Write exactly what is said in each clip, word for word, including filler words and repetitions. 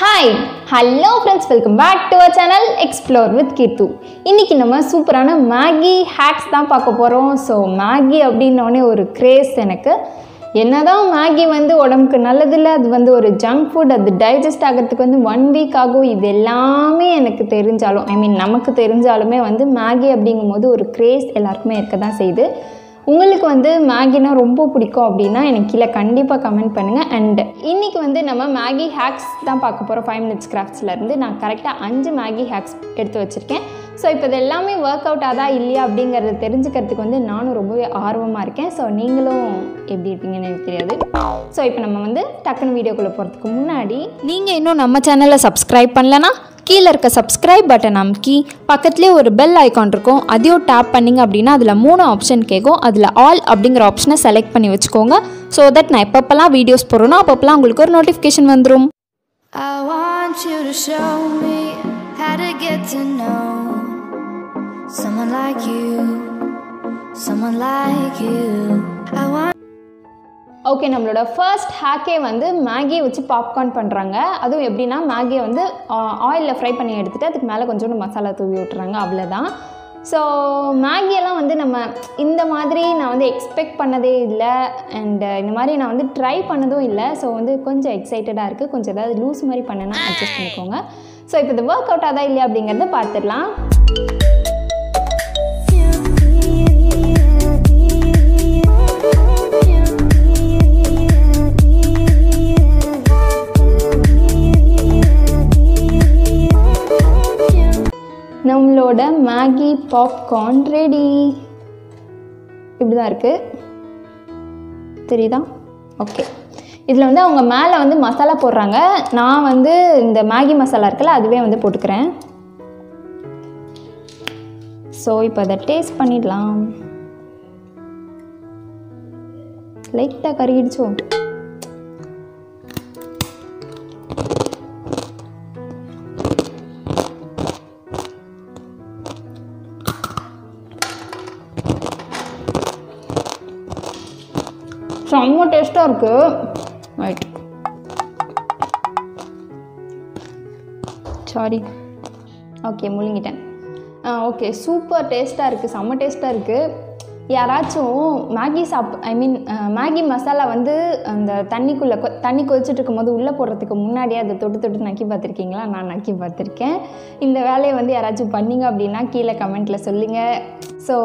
Hi! Hello friends! Welcome back to our channel Explore with Keetu. இன்னைக்கு நம்ம சூப்பரான Maggi hacks தான் பார்க்க போறோம். சோ மேகி அப்படினே ஒரு கிரேஸ் எனக்கு. என்னதான் மேகி வந்து உடம்புக்கு நல்லது இல்ல, அது வந்து ஒரு ஜங்க் ஃபுட், அது டைஜஸ்ட் ஆகிறதுக்கு வந்து one week ஆகும். இது எல்லாமே எனக்கு தெரிஞ்சாலும் ஐ மீன் நமக்கு தெரிஞ்சாலுமே வந்து மேகி அப்படிங்கும்போது ஒரு கிரேஸ் எல்லாருக்குமே இருக்க தான் செய்யுது. உங்களுக்கு வந்து மேகினா ரொம்ப பிடிக்கும் அப்படினா எனக்கு கீழ கண்டிப்பா கமெண்ட் பண்ணுங்க. அண்ட் இன்னைக்கு வந்து நம்ம மேகி ஹேக்ஸ் தான் பார்க்க போறோம். five minutes craftsல இருந்து நான் கரெக்ட்டா five மேகி ஹேக்ஸ் எடுத்து வச்சிருக்கேன். சோ இப்போ இது எல்லாமே வொர்க் அவுட் ஆதா இல்லையா அப்படிங்கறது தெரிஞ்சுக்கிறதுக்கு வந்து நானும் ரொம்பவே ஆர்வமா இருக்கேன். சோ நீங்களும் எப்படி இருப்பீங்கன்னு எனக்கு தெரியாது. சோ இப்போ நம்ம வந்து டக்குன்னு வீடியோக்குள்ள போறதுக்கு முன்னாடி நீங்க இன்னும் நம்ம சேனலை சப்ஸ்கிரைப் பண்ணலனா கீழ இருக்க subscribe பட்டன் அமுக்கி பக்கத்துலயே ஒரு பெல் ஐகான் இருக்கும். அதையும் டாப் பண்ணீங்க அப்படினா அதுல மூணு ஆப்ஷன் கேக்கும். அதுல ஆல் அப்படிங்கற ஆப்ஷனை செலக்ட் பண்ணி வச்சுக்கோங்க. so that நான் எப்பப்பலாம் வீடியோஸ் போடுறனோ அப்பப்பலாம் உங்களுக்கு ஒரு நோட்டிஃபிகேஷன் வந்துரும். I want you to show me how to get to know someone like you, someone like you. I want okay நம்மளோட ஃபர்ஸ்ட் ஹேக்கே வந்து மேகியை வச்சு பாப்கார்ன் பண்ணுறாங்க. அதுவும் எப்படின்னா மேகியை வந்து ஆயிலில் ஃப்ரை பண்ணி எடுத்துகிட்டு அதுக்கு மேலே கொஞ்சோண்டு மசாலா தூவி விட்டுறாங்க, அவ்வளோதான். ஸோ மேகியெல்லாம் வந்து நம்ம இந்த மாதிரி நான் வந்து எக்ஸ்பெக்ட் பண்ணதே இல்லை அண்டு இந்த மாதிரி நான் வந்து ட்ரை பண்ணதும் இல்லை. ஸோ வந்து கொஞ்சம் எக்ஸைட்டடாக இருக்குது. கொஞ்சம் ஏதாவது லூஸ் மாதிரி பண்ணனா அட்ஜஸ்ட் பண்ணிக்கோங்க. ஸோ இப்போ இது ஒர்க் அவுட் ஆதா இல்லையா அப்படிங்கிறத பார்த்துடலாம். நம்மளோட மேகி பாப்கார்ன் ரெடி. இப்படிதான் இருக்கு, தெரியுதா? ஓகே, இதில் வந்து அவங்க மேலே வந்து மசாலா போடுறாங்க. நான் வந்து இந்த மேகி மசாலா இருக்குல்ல அதுவே வந்து போட்டுக்கிறேன். ஸோ இப்போ அதை டேஸ்ட் பண்ணிடலாம். லைட்டாக கருகிடுச்சோம். செம்ம டேஸ்ட்டாக இருக்குது. ரைட், சாரி, ஓகே முழுங்கிட்டேன். ஆ ஓகே, சூப்பர் டேஸ்ட்டாக இருக்குது, செம்ம டேஸ்ட்டாக இருக்குது. யாராச்சும் மேகி சாப் ஐ மீன் மேகி மசாலா வந்து அந்த தண்ணிக்குள்ளே கொ தண்ணி கொதிச்சுட்டு இருக்கும்போது உள்ளே போடுறதுக்கு முன்னாடியே அதை தொட்டு தொட்டு நக்கி பார்த்துருக்கீங்களா? நான் நக்கி பார்த்துருக்கேன். இந்த வேலையை வந்து யாராச்சும் பண்ணிங்க அப்படின்னா கீழே கமெண்ட்டில் சொல்லுங்கள். ஸோ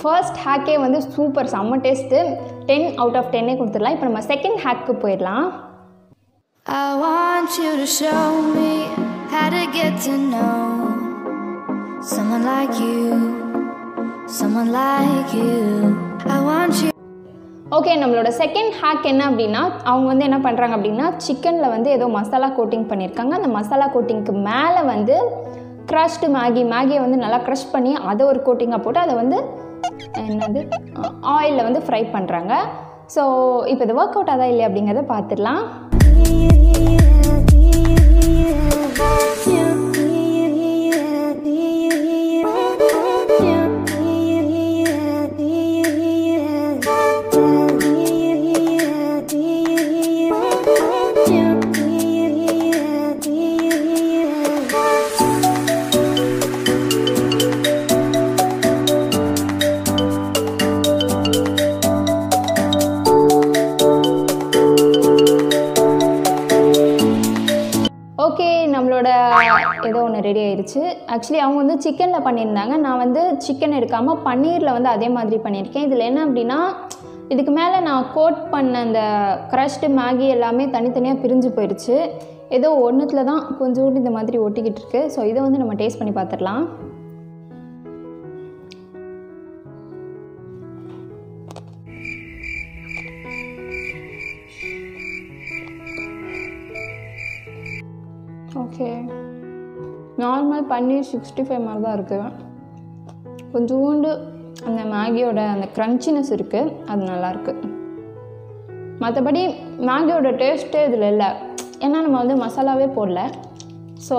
ஃபர்ஸ்ட் ஹேக்கே வந்து சூப்பர், செம்ம டேஸ்ட்டு. டென் அவுட் ஆஃப் டென்னே கொடுத்துடலாம். இப்போ நம்ம செகண்ட் ஹேக்கு போயிடலாம். I want you to show me how to get to know someone like you, someone like you. I want you. Okay, நம்மளோட செகண்ட் ஹேக் என்ன அப்படின்னா அவங்க வந்து என்ன பண்ணுறாங்க அப்படின்னா சிக்கனில் வந்து ஏதோ மசாலா கோட்டிங் பண்ணியிருக்காங்க. அந்த மசாலா கோட்டிங்க்கு மேலே வந்து க்ரஷ்டு மேகி மேகியை வந்து நல்லா க்ரஷ் பண்ணி அதை ஒரு கோட்டிங்காக போட்டு அதை வந்து என்னது ஆயிலில் வந்து ஃப்ரை பண்ணுறாங்க. ஸோ இப்போ இது ஒர்க் அவுட் ஆதா இல்லை அப்படிங்கிறத பார்த்துடலாம். ஏதோ ஒன்று ரெடி ஆயிடுச்சு. ஆக்சுவலி அவங்க வந்து சிக்கனில் பண்ணியிருந்தாங்க, நான் வந்து சிக்கன் எடுக்காமல் பன்னீரில் வந்து அதே மாதிரி பண்ணியிருக்கேன். இதில் என்ன அப்படின்னா இதுக்கு மேலே நான் கோட் பண்ண அந்த க்ரஷ்டு மேகி எல்லாமே தனித்தனியாக பிரிஞ்சு போயிடுச்சு. ஏதோ ஒன்றுத்தில் தான் கொஞ்சோண்டு இந்த மாதிரி ஒட்டிக்கிட்டு இருக்கு. ஸோ இதை வந்து நம்ம டேஸ்ட் பண்ணி பார்த்துடலாம். Okay, normal paneer sixty five மாதிரி தான் இருக்குது. கொஞ்சோண்டு அந்த மேகியோட அந்த க்ரன்ச்சினஸ் இருக்குது, அது நல்லாயிருக்கு. மற்றபடி மேகியோட டேஸ்ட்டே இதில் இல்லை, ஏன்னா நம்ம வந்து மசாலாவே போடல. ஸோ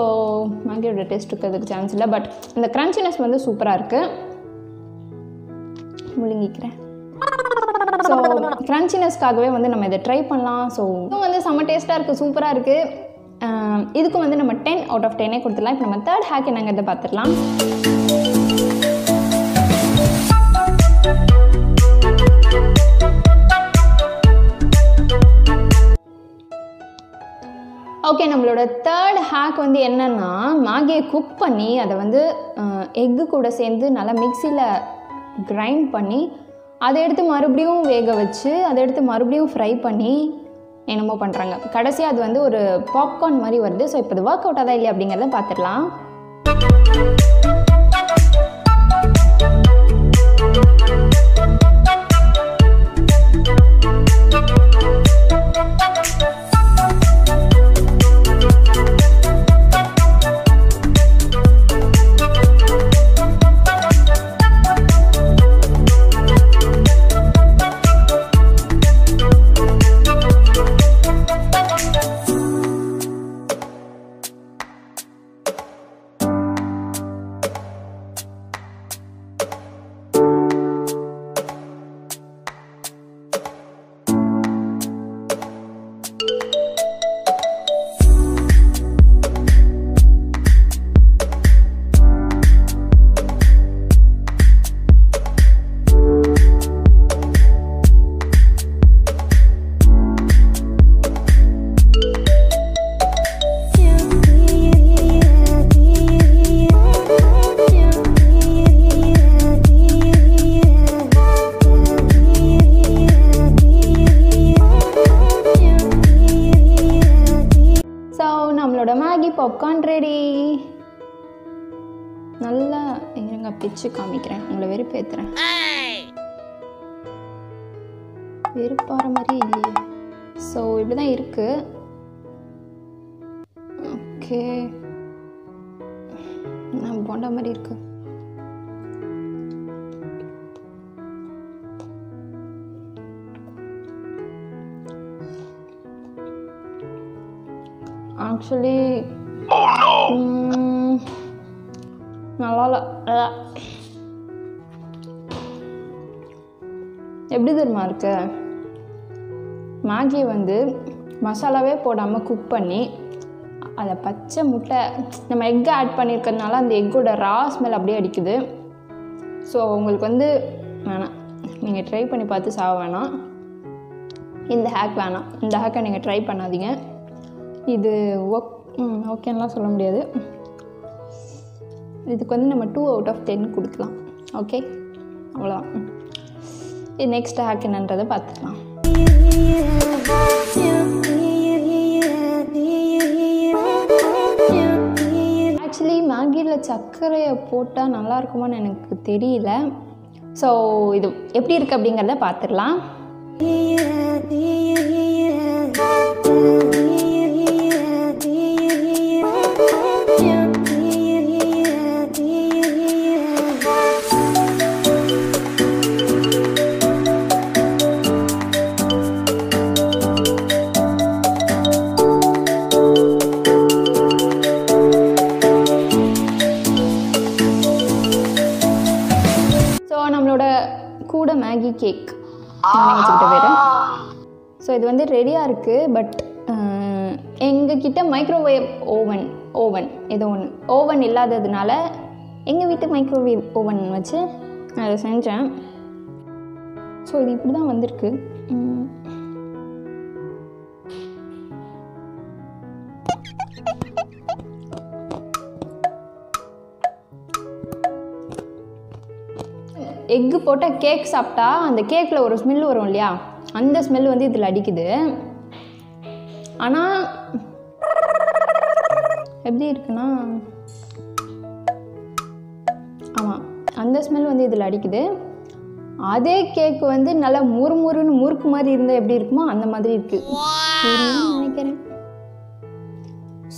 மேகியோட டேஸ்ட் இருக்கிறதுக்கு சான்ஸ் இல்லை. பட் அந்த க்ரன்ச்சினஸ் வந்து சூப்பராக இருக்குது. முழுங்கிக்கிறேன். ஸோ க்ரன்ச்சினஸ்க்காகவே வந்து நம்ம இதை ட்ரை பண்ணலாம். ஸோ இன்னும் வந்து செம்ம டேஸ்ட்டாக இருக்குது, சூப்பராக இருக்குது. இதுக்கு வந்து நம்ம ten out of ten கொடுத்துடலாம். இப்போ நம்ம third hack என்னங்க இத பாத்துறலாம். ஓகே, நம்மளோட தேர்ட் ஹேக் வந்து என்னென்னா, மேகியை குக் பண்ணி அதை வந்து எக்கு கூட சேர்ந்து நல்லா மிக்சியில் கிரைண்ட் பண்ணி அதை எடுத்து மறுபடியும் வேக வச்சு அதை எடுத்து மறுபடியும் ஃப்ரை பண்ணி என்னமோ பண்ணுறாங்க. கடைசியாக அது வந்து ஒரு பாப்கார்ன் மாதிரி வருது. ஸோ இப்போ அது ஒர்க் அவுட் ஆகுதா இல்லையா அப்படிங்கிறத பார்த்துடலாம். Popcorn ready. நல்லா இருங்க, பிச்சு காமிக்கிறேன், உங்களை வெறுப்பேத்துறேன். வெறுப்பாற மாதிரி இல்லையே. ஸோ இப்படிதான் இருக்கு. ஓகே, நம்ம போண்டா மாதிரி இருக்கு. ஆக்சுவலி நல்லா எப்படி தெரியுமா இருக்கு, மேகி வந்து மசாலாவே போடாமல் குக் பண்ணி அதை பச்சை முட்டை நம்ம எக் ஆட் பண்ணியிருக்கிறதுனால அந்த எக்கோட ரா ஸ்மெல் அப்படியே அடிக்குது. ஸோ உங்களுக்கு வந்து வேணாம், நீங்கள் ட்ரை பண்ணி பார்த்து சாக வேணாம். இந்த ஹேக் வேணாம், இந்த ஹேக்கை நீங்கள் ட்ரை பண்ணாதீங்க. இது ஒக் ஓகேன்னெலாம் சொல்ல முடியாது. இதுக்கு வந்து நம்ம டூ அவுட் ஆஃப் டென் கொடுக்கலாம். ஓகே, அவ்வளோதான். இது நெக்ஸ்ட் ஹேக் என்னன்றதை பார்த்துக்கலாம். ஆக்சுவலி மேகியில் சர்க்கரையை போட்டால் நல்லா இருக்குமான்னு எனக்கு தெரியல. ஸோ இது எப்படி இருக்குது அப்படிங்கிறத பார்த்துடலாம். கூட மேகி கேக் வச்சுக்கிட்ட பேர். ஸோ இது வந்து ரெடியாக இருக்குது. பட் எங்ககிட்ட மைக்ரோவேவ் ஓவன் ஓவன் ஏதோ ஒன்று ஓவன் இல்லாததுனால எங்கள் வீட்டு மைக்ரோவேவ் ஓவன் வச்சு நான் அதை செஞ்சேன். ஸோ இது இப்படி தான் வந்திருக்கு. எக்கு போட்டால் கேக் சாப்பிட்டா அந்த கேக்கில் ஒரு ஸ்மெல் வரும் இல்லையா, அந்த ஸ்மெல் வந்து இதில் அடிக்குது. ஆனால் எப்படி இருக்குன்னா, ஆமாம், அந்த ஸ்மெல் வந்து இதில் அடிக்குது. அதே கேக் வந்து நல்லா முறுமுறுன்னு முறுக்கு மாதிரி இருந்தால் எப்படி இருக்குமோ அந்த மாதிரி இருக்குது நினைக்கிறேன்.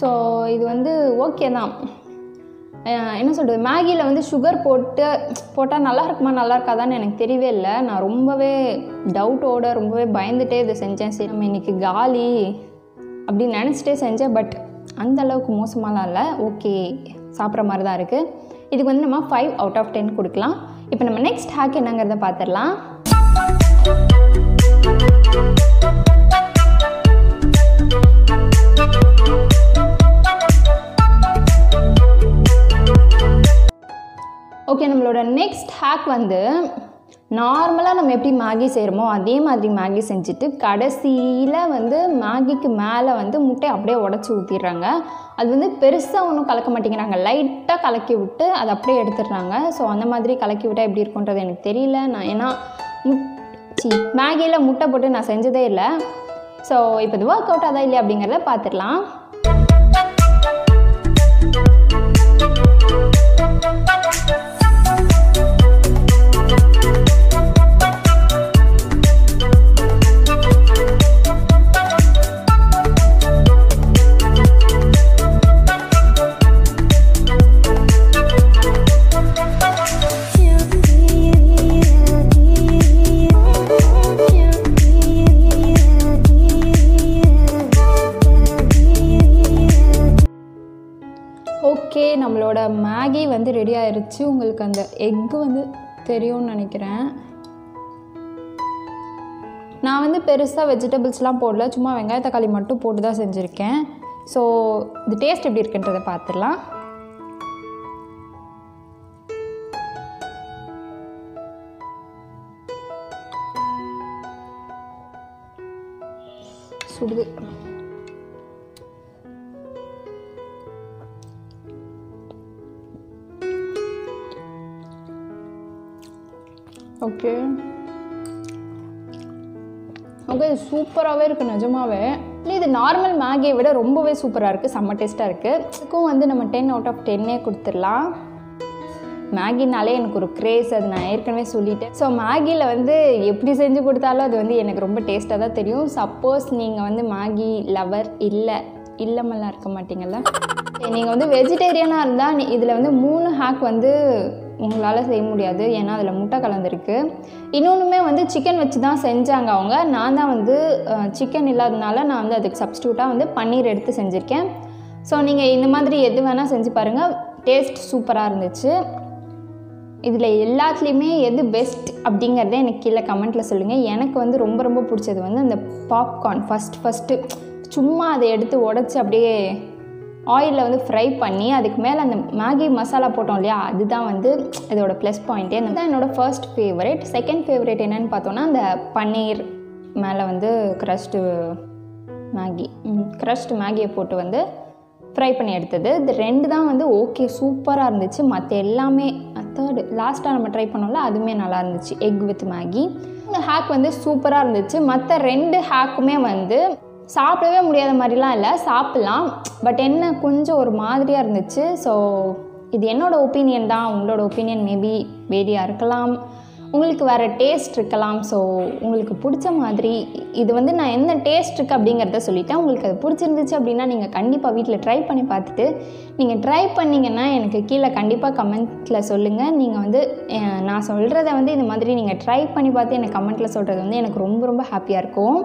ஸோ இது வந்து ஓகே தான். என்ன சொல்கிறது, மேகியில் வந்து சுகர் போட்டு போட்டால் நல்லா இருக்குமா நல்லா இருக்காதான்னு எனக்கு தெரியவே இல்லை. நான் ரொம்பவே டவுட்டோடு ரொம்பவே பயந்துகிட்டே இதை செஞ்சேன். சரி நம்ம இன்றைக்கி காலி அப்படின்னு நினச்சிட்டே செஞ்சேன். பட் அந்தளவுக்கு மோசமாலாம் இல்லை, ஓகே, சாப்பிட்ற மாதிரி தான் இருக்குது. இதுக்கு வந்து நம்ம ஃபைவ் அவுட் ஆஃப் டென் கொடுக்கலாம். இப்போ நம்ம நெக்ஸ்ட் ஹேக் என்னங்கிறத பார்த்துடலாம். next hack vandu normally நம்ம எப்படி மேகி செய்றோமோ அதே மாதிரி மேகி செஞ்சிட்டு கடைசில வந்து மேகிக்கு மேல வந்து முட்டை அப்படியே உடைச்சு ஊத்திறாங்க அது வந்து பெருசா ஒண்ணும் கலக்க மாட்டேங்கறாங்க லைட்டா கலக்கி விட்டு அது அப்படியே எடுத்துறாங்க சோ அந்த மாதிரி கலக்கி விட்டா எப்படி இருக்கும்ன்றது எனக்கு தெரியல நான் ஏனா மேகில முட்டை போட்டு நான் செஞ்சதே இல்ல சோ இப்போ இது வொர்க் அவுட் ஆதா இல்ல அப்படிங்கறத பாத்துறலாம் Okay, நம்மளோட மேகி வந்து ரெடி ஆயிருச்சு உங்களுக்கு அந்த எக் வந்து தெரியும்னு நினைக்கிறேன் நான் வந்து பெருசா வெஜிடபிள்ஸ்லாம் போடல சும்மா வெங்காய தக்காளி மட்டும் போட்டு தான் செஞ்சிருக்கேன் சோ தி டேஸ்ட் எப்படி இருக்குன்றதை பார்த்துறலாம் சுடுது ஓகே ஓகே சூப்பராவே இருக்கு நிஜமாவே இது நார்மல் மேகியை விட ரொம்பவே சூப்பரா இருக்கு செம்ம டேஸ்டா இருக்கு இதுக்கும் வந்து நம்ம ten out of ten கொடுத்துடலாம் மேகினாலே எனக்கு ஒரு கிரேஸ் அது நான் ஏற்கனவே சொல்லிட்டேன் ஸோ மேகியில் வந்து எப்படி செஞ்சு கொடுத்தாலும் அது வந்து எனக்கு ரொம்ப டேஸ்ட்டாக தான் தெரியும் சப்போஸ் நீங்கள் வந்து மேகி லவர் இல்லை இல்லாமலாம் இருக்க மாட்டீங்கல்ல நீங்கள் வந்து வெஜிடேரியனாக இருந்தால் இதில் வந்து மூணு ஹேக் வந்து உங்களால் செய்ய முடியாது ஏன்னா அதில் முட்டை கலந்துருக்கு இன்னொன்றுமே வந்து சிக்கன் வச்சு தான் செஞ்சாங்க அவங்க நான் தான் வந்து சிக்கன் இல்லாததுனால நான் வந்து அதுக்கு சப்ஸ்டியூட்டாக வந்து பன்னீர் எடுத்து செஞ்சுருக்கேன் ஸோ நீங்கள் இந்த மாதிரி எது வேணால் செஞ்சு பாருங்கள் டேஸ்ட் சூப்பராக இருந்துச்சு இதில் எல்லாத்துலேயுமே எது பெஸ்ட் அப்படிங்கிறத எனக்கு கீழே கமெண்ட்டில் சொல்லுங்கள் எனக்கு வந்து ரொம்ப ரொம்ப பிடிச்சது வந்து அந்த பாப்கார்ன் ஃபஸ்ட் ஃபஸ்ட்டு சும்மா அதை எடுத்து உடச்சி அப்படியே ஆயிலில் வந்து ஃப்ரை பண்ணி அதுக்கு மேலே அந்த மேகி மசாலா போட்டோம் இல்லையா அதுதான் வந்து இதோட ப்ளஸ் பாயிண்ட்டே தான் என்னோடய ஃபர்ஸ்ட் ஃபேவரேட் செகண்ட் ஃபேவரேட் என்னென்னு பார்த்தோன்னா அந்த பன்னீர் மேலே வந்து க்ரஷ்டு மேகி க்ரஷ்டு மேகியை போட்டு வந்து ஃப்ரை பண்ணி எடுத்தது இது ரெண்டு தான் வந்து ஓகே சூப்பராக இருந்துச்சு மற்ற எல்லாமே தேர்டு லாஸ்ட்டாக நம்ம ட்ரை பண்ணோம்ல அதுவுமே நல்லா இருந்துச்சு எக் வித் மேகி இந்த ஹேக் வந்து சூப்பராக இருந்துச்சு மற்ற ரெண்டு ஹேக்குமே வந்து சாப்பிடவே முடியாத மாதிரிலாம் இல்லை சாப்பிட்லாம் பட் என்ன கொஞ்சம் ஒரு மாதிரியாக இருந்துச்சு ஸோ இது என்னோடய ஒப்பீனியன் தான் உங்களோட ஒப்பீனியன் மேபி வேரியாக இருக்கலாம் உங்களுக்கு வேறு டேஸ்ட் இருக்கலாம் ஸோ உங்களுக்கு பிடிச்ச மாதிரி இது வந்து நான் என்ன டேஸ்ட் இருக்குது அப்படிங்கிறத சொல்லிவிட்டேன் உங்களுக்கு அது பிடிச்சிருந்துச்சு அப்படின்னா நீங்கள் கண்டிப்பாக வீட்டில் ட்ரை பண்ணி பார்த்துட்டு நீங்கள் ட்ரை பண்ணிங்கன்னா எனக்கு கீழே கண்டிப்பாக கமெண்ட்டில் சொல்லுங்கள் நீங்கள் வந்து நான் சொல்கிறத வந்து இந்த மாதிரி நீங்கள் ட்ரை பண்ணி பார்த்து எனக்கு கமெண்ட்டில் சொல்கிறது வந்து எனக்கு ரொம்ப ரொம்ப ஹாப்பியாக இருக்கும்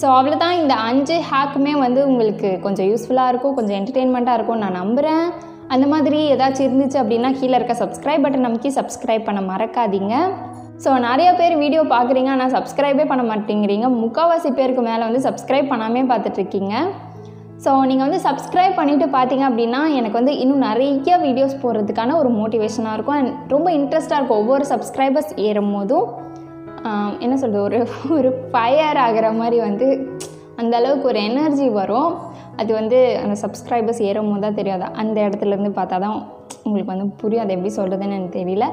ஸோ அவ்வளோதான் இந்த அஞ்சு ஹேக்குமே வந்து உங்களுக்கு கொஞ்சம் யூஸ்ஃபுல்லாக இருக்கும் கொஞ்சம் என்டர்டெயின்மெண்ட்டாக இருக்கும்னு நான் நம்புகிறேன் அந்த மாதிரி ஏதாச்சும் இருந்துச்சு அப்படின்னா கீழே இருக்க சப்ஸ்கிரைப் பட்டன் நமக்கு சப்ஸ்கிரைப் பண்ண மறக்காதீங்க ஸோ நிறைய பேர் வீடியோ பார்க்குறீங்க ஆனால் சப்ஸ்கிரைபே பண்ண மாட்டேங்கிறீங்க முக்கால்வாசி பேருக்கு மேலே வந்து சப்ஸ்கிரைப் பண்ணாமே பார்த்துட்ருக்கீங்க ஸோ நீங்கள் வந்து சப்ஸ்கிரைப் பண்ணிவிட்டு பார்த்தீங்க அப்படின்னா எனக்கு வந்து இன்னும் நிறைய வீடியோஸ் போடுறதுக்கான ஒரு மோட்டிவேஷனாக இருக்கும் அண்ட் ரொம்ப இன்ட்ரெஸ்ட்டாக இருக்கும் ஒவ்வொரு சப்ஸ்கிரைபர்ஸ் ஏறும் போதும் என்ன சொல்கிறது ஒரு ஒரு ஃபயர் ஆகிற மாதிரி வந்து அந்த அளவுக்கு ஒரு எனர்ஜி வரும் அது வந்து அந்த சப்ஸ்கிரைபர்ஸ் ஏறும் போது தான் தெரியாது அந்த இடத்துலேருந்து பார்த்தா தான் உங்களுக்கு வந்து புரியும் அதை எப்படி சொல்கிறதுன்னு எனக்கு தெரியல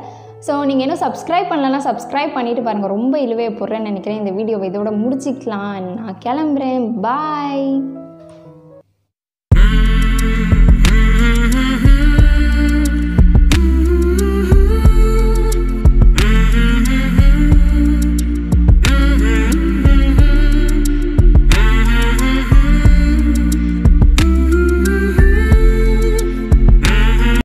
ஸோ நீங்கள் இன்னும் சப்ஸ்கிரைப் பண்ணலன்னா சப்ஸ்கிரைப் பண்ணிவிட்டு பாருங்கள் ரொம்ப இழுவே போடுறேன்னு நினைக்கிறேன் இந்த வீடியோவை இதோட முடிச்சிக்கலாம் நான் கிளம்புறேன் பாய்